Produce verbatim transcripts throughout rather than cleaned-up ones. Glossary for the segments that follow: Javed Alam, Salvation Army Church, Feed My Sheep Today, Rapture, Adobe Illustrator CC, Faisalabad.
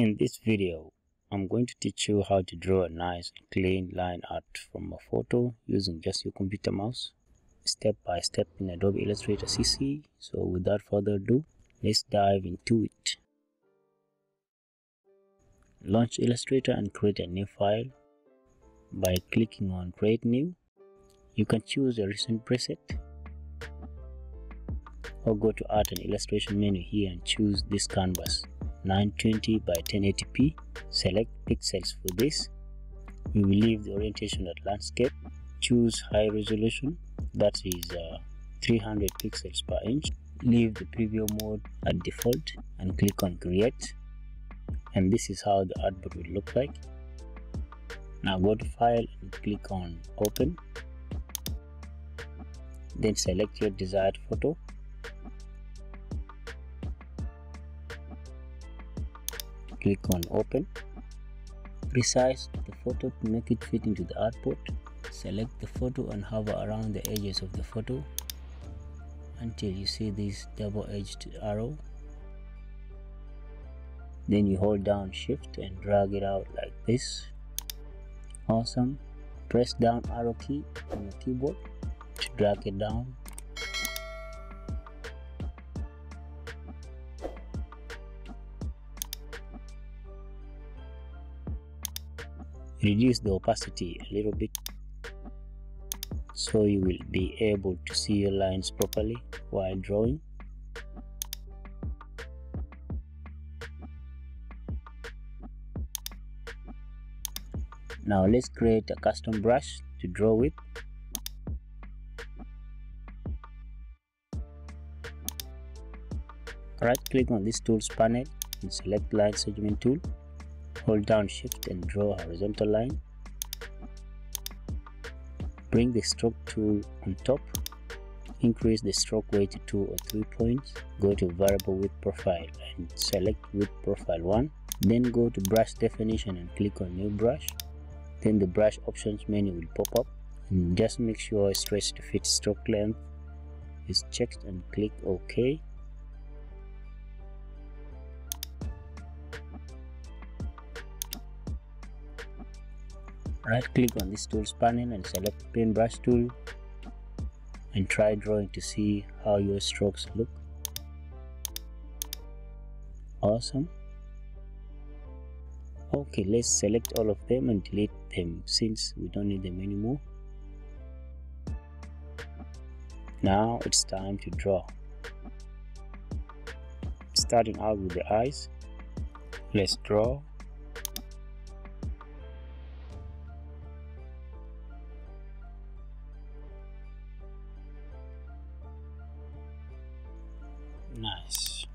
In this video, I'm going to teach you how to draw a nice and clean line art from a photo using just your computer mouse, step by step in Adobe Illustrator C C. So without further ado, let's dive into it. Launch Illustrator and create a new file. By clicking on Create New, you can choose a recent preset, or go to Art and Illustration menu here and choose this canvas. nine twenty by ten eighty p. Select pixels for this. We will leave the orientation at landscape. Choose high resolution, that is uh, three hundred pixels per inch. Leave the preview mode at default and click on create. And this is how the artboard will look like. Now go to file and click on open. Then select your desired photo. Click on open. Resize the photo to make it fit into the artboard. Select the photo and hover around the edges of the photo until you see this double-edged arrow. Then you hold down shift and drag it out like this. Awesome. Press down arrow key on the keyboard to drag it down. Reduce the opacity a little bit so you will be able to see your lines properly while drawing. Now let's create a custom brush to draw with. Right click on this tools panel and select line segment tool. Hold down shift and draw a horizontal line. Bring the stroke tool on top. Increase the stroke weight to two or three points. Go to variable width profile and select width profile one. Then go to brush definition and click on new brush. Then the brush options menu will pop up. And just make sure stretch to fit stroke length is checked and click OK. Right click on this tools panel and select paint brush tool and try drawing to see how your strokes look. Awesome. Okay, let's select all of them and delete them since we don't need them anymore. Now it's time to draw. Starting out with the eyes, let's draw. Nice.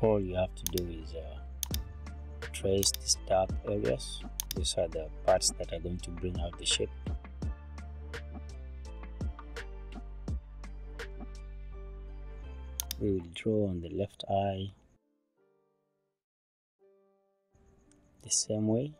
All you have to do is uh, trace these dark areas. These are the parts that are going to bring out the shape. We will draw on the left eye the same way.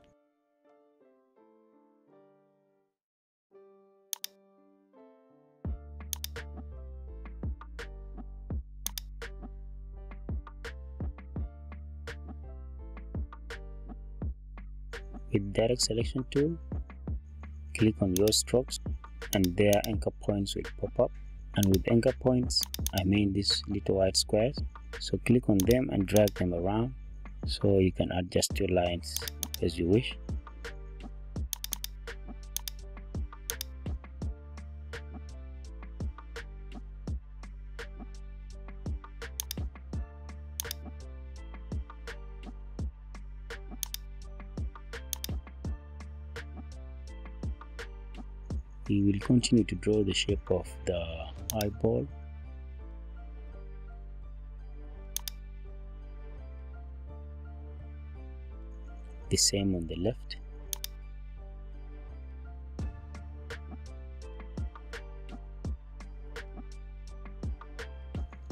With direct selection tool, click on your strokes and their anchor points will pop up. And with anchor points, I mean these little white squares. So click on them and drag them around so you can adjust your lines as you wish. We will continue to draw the shape of the eyeball. The same on the left.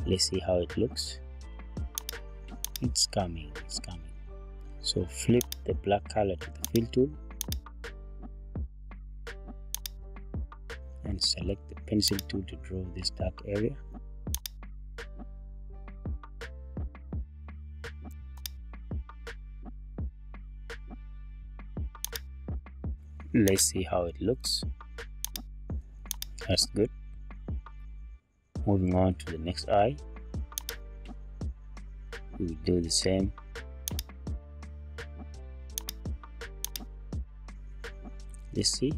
Let's see how it looks. It's coming, it's coming. So flip the black color to the fill tool. And select the pencil tool to draw this dark area. Let's see how it looks. That's good. Moving on to the next eye, we do the same. Let's see.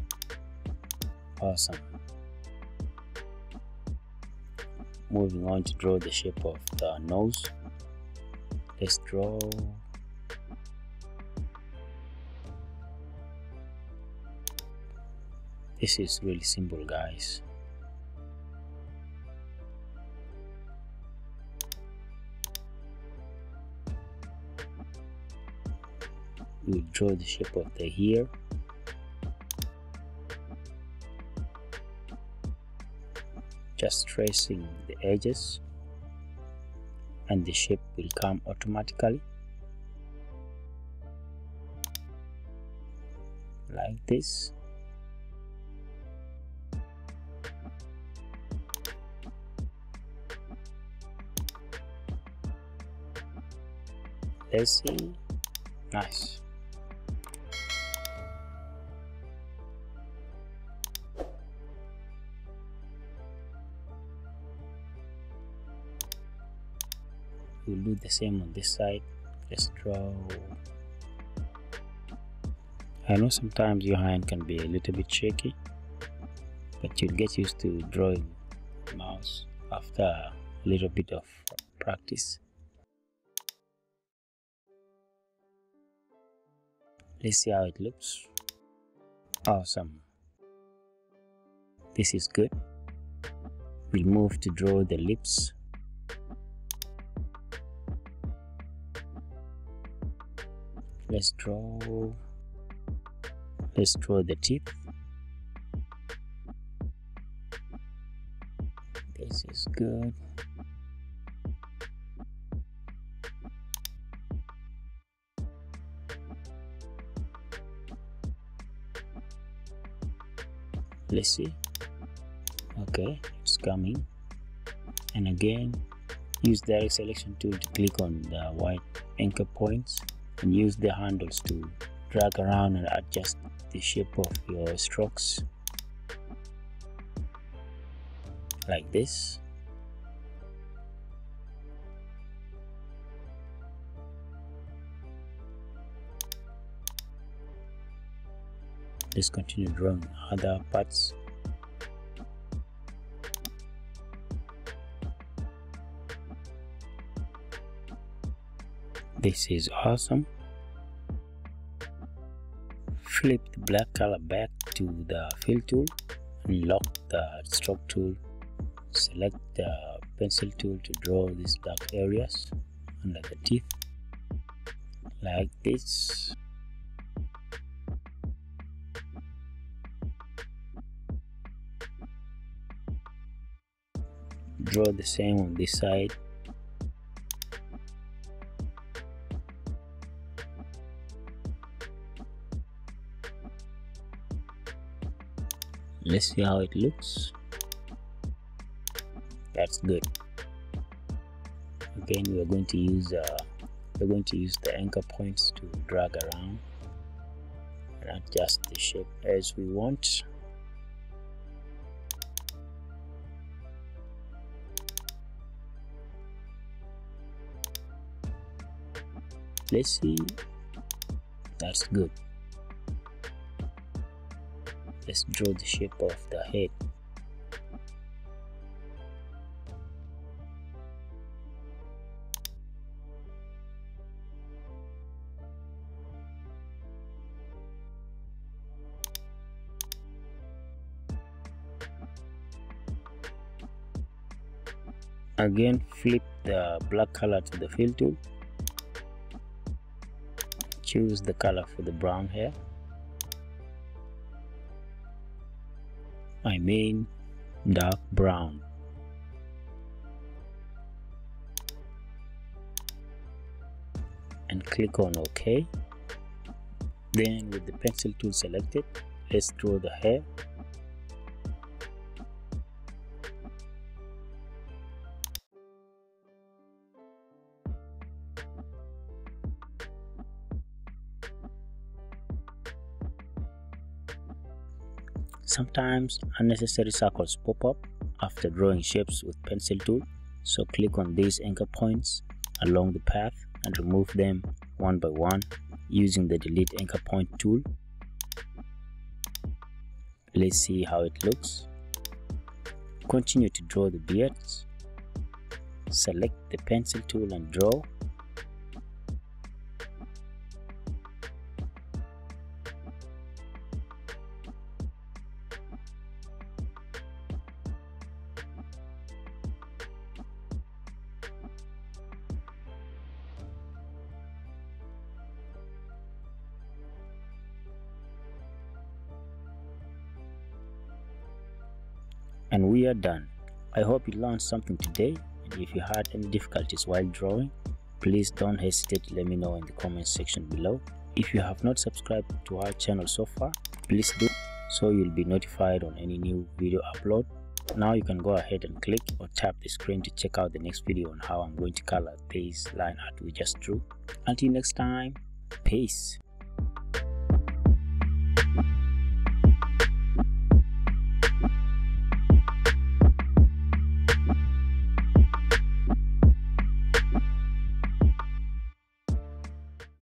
Awesome. Moving on to draw the shape of the nose. Let's draw. This is really simple, guys. We draw the shape of the ear. Just tracing the edges and the shape will come automatically like this. Let's see. Nice. We'll do the same on this side. Let's draw. I know sometimes your hand can be a little bit shaky, but you'll get used to drawing the mouse after a little bit of practice. Let's see how it looks. Awesome. This is good. We'll move to draw the lips. Let's draw. Let's draw the teeth. This is good. Let's see. Okay, it's coming. And again, use direct selection tool to click on the white anchor points and use the handles to drag around and adjust the shape of your strokes like this. Let's continue drawing other parts. This is awesome. Flip the black color back to the fill tool and lock the stroke tool. Select the pencil tool to draw these dark areas under the teeth like this. Draw the same on this side. Let's see how it looks. That's good. Again, we're going to use uh, we're going to use the anchor points to drag around and adjust the shape as we want. Let's see. That's good. Let's draw the shape of the head. Again, flip the black color to the fill tool. Choose the color for the brown hair. I mean dark brown. And click on OK. Then with the pencil tool selected, let's draw the hair. Sometimes unnecessary circles pop up after drawing shapes with pencil tool, so click on these anchor points along the path and remove them one by one using the delete anchor point tool. Let's see how it looks. Continue to draw the beards. Select the pencil tool and draw. And we are done. I hope you learned something today, and if you had any difficulties while drawing, please don't hesitate to let me know in the comments section below. If you have not subscribed to our channel so far, please do so you'll be notified on any new video upload. Now you can go ahead and click or tap the screen to check out the next video on how I'm going to color this line art we just drew. Until next time, peace.